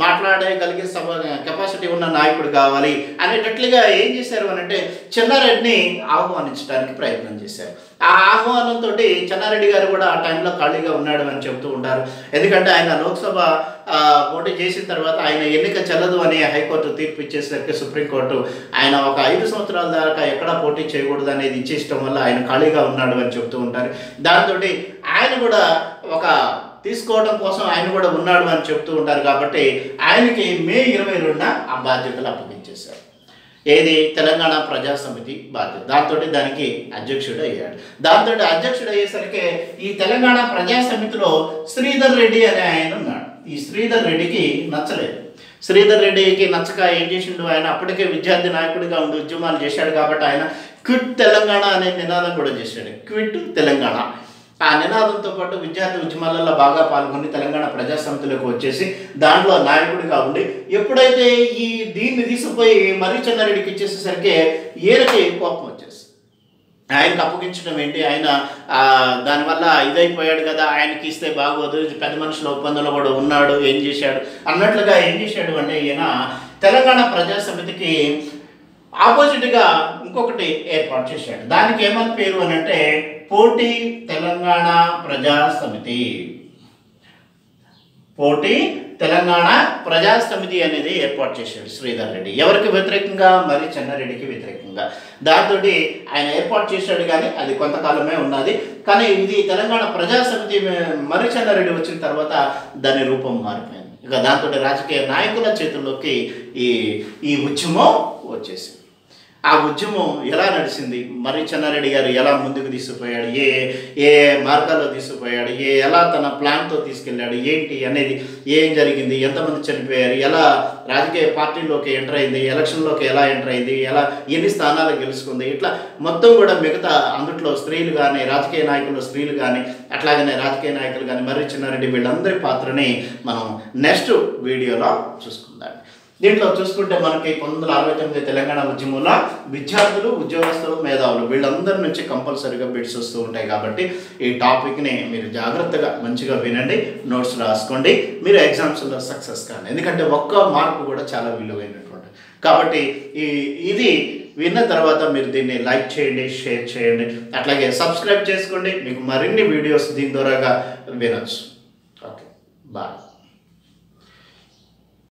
మాట్లాడగలిగే సభ కెపాసిటీ ఉన్న నాయకుడు కావాలి అనేటట్లుగా ఏం చేశారు అనంటే చెన్నారెడ్డిని ఆహ్వానించడానికి ప్రయత్నం చేశారు ఆ ఆహ్వానంతో చెన్నారెడ్డి గారు కూడా ఆ టైంలో ఖాళీగా ఉన్నాడు అని చెబుతూ ఉంటారు ఎందుకంటే ఆయన లోక్సభ పోటీ చేసిన తర్వాత ఆయన ఎన్నిక చెల్లదు అని హైకోర్టు తీర్పు ఇచ్చేసరికి సుప్రీంకోర్టు ఆయన ఒక ఐదు సంవత్సరాల దాకా ఎక్కడా పోటీ చేయకూడదు అనేది ఇచ్చేయడం వల్ల ఆయన ఖాళీగా ఉన్నాడు అని చెబుతూ ఉంటారు దాంతో ఆయన కూడా ఒక తీసుకోవడం కోసం ఆయన కూడా ఉన్నాడు అని చెప్తూ ఉంటారు కాబట్టి ఆయనకి మే ఇరవై రెండున ఆ బాధ్యతలు అప్పగించేశారు ఏది తెలంగాణ ప్రజా సమితి బాధ్యత దాంతో దానికి అధ్యక్షుడు అయ్యాడు దాంతో అధ్యక్షుడు అయ్యేసరికి ఈ తెలంగాణ ప్రజా సమితిలో శ్రీధర్ రెడ్డి అనే ఆయన ఉన్నాడు ఈ శ్రీధర్ రెడ్డికి నచ్చలేదు శ్రీధర్ రెడ్డికి నచ్చక ఏం చేసిండు ఆయన అప్పటికే విద్యార్థి నాయకుడిగా ఉండి ఉద్యమాలు చేశాడు కాబట్టి ఆయన క్విట్ తెలంగాణ అనే నినాదం కూడా చేశాడు క్విట్ తెలంగాణ ఆ నినాదంతో పాటు విద్యార్థి ఉద్యమాలలో బాగా పాల్గొని తెలంగాణ ప్రజా సమితిలోకి వచ్చేసి దాంట్లో నాయకుడిగా ఉండి ఎప్పుడైతే ఈ దీన్ని తీసుకుపోయి మర్రి చెన్నారెడ్డికి ఇచ్చేసేసరికి ఈయనకి కోపం వచ్చేసి ఆయనకు అప్పగించడం ఏంటి ఆయన దానివల్ల ఇదైపోయాడు కదా ఆయనకి ఇస్తే బాగోదు పెద్ద మనుషుల ఒప్పందంలో కూడా ఉన్నాడు ఏం చేశాడు అన్నట్లుగా ఏం చేశాడు అంటే ఈయన తెలంగాణ ప్రజా సమితికి ఆపోజిట్గా ఇంకొకటి ఏర్పాటు చేశాడు దానికి ఏమని పేరు అని అంటే పోటీ తెలంగాణ ప్రజా సమితి పోటీ తెలంగాణ ప్రజా సమితి అనేది ఏర్పాటు చేశాడు శ్రీధర్ రెడ్డి ఎవరికి వ్యతిరేకంగా మరి చెన్నారెడ్డికి వ్యతిరేకంగా దాంతో ఆయన ఏర్పాటు చేశాడు కానీ అది కొంతకాలమే ఉన్నది కానీ ఇది తెలంగాణ ప్రజా సమితి మరి చెన్నారెడ్డి వచ్చిన తర్వాత దాని రూపం మారిపోయింది ఇక దాంతో రాజకీయ నాయకుల చేతుల్లోకి ఈ ఈ ఉద్యమం వచ్చేసింది ఆ ఉద్యమం ఎలా నడిచింది మర్రి చెన్నారెడ్డి గారు ఎలా ముందుకు తీసుకుపోయాడు ఏ ఏ మార్గాల్లో తీసుకుపోయాడు ఏ ఎలా తన ప్లాన్తో తీసుకెళ్ళాడు ఏంటి అనేది ఏం జరిగింది ఎంతమంది చనిపోయారు ఎలా రాజకీయ పార్టీలోకి ఎంటర్ అయింది ఎలక్షన్లోకి ఎలా ఎంటర్ అయింది ఎలా ఎన్ని స్థానాలు గెలుచుకుంది ఇట్లా మొత్తం కూడా మిగతా అందుట్లో స్త్రీలు కానీ రాజకీయ నాయకులు స్త్రీలు కానీ అట్లాగనే రాజకీయ నాయకులు కానీ మర్రి చెన్నారెడ్డి వీళ్ళందరి పాత్రని మనం నెక్స్ట్ వీడియోలో చూసుకుందాం దీంట్లో చూసుకుంటే మనకి పంతొమ్మిది వందల అరవై తొమ్మిది తెలంగాణ ఉద్యమంలో విద్యార్థులు ఉద్యోగస్తులు మేధావులు వీళ్ళందరి నుంచి కంపల్సరీగా బిట్స్ వస్తూ ఉంటాయి కాబట్టి ఈ టాపిక్ని మీరు జాగ్రత్తగా మంచిగా వినండి నోట్స్ రాసుకోండి మీరు ఎగ్జామ్స్లో సక్సెస్ కాండి ఎందుకంటే ఒక్క మార్కు కూడా చాలా విలువైనటువంటి కాబట్టి ఈ ఇది విన్న తర్వాత మీరు దీన్ని లైక్ చేయండి షేర్ చేయండి అట్లాగే సబ్స్క్రైబ్ చేసుకోండి మీకు మరిన్ని వీడియోస్ దీని ద్వారాగా వినొచ్చు ఓకే బాయ్.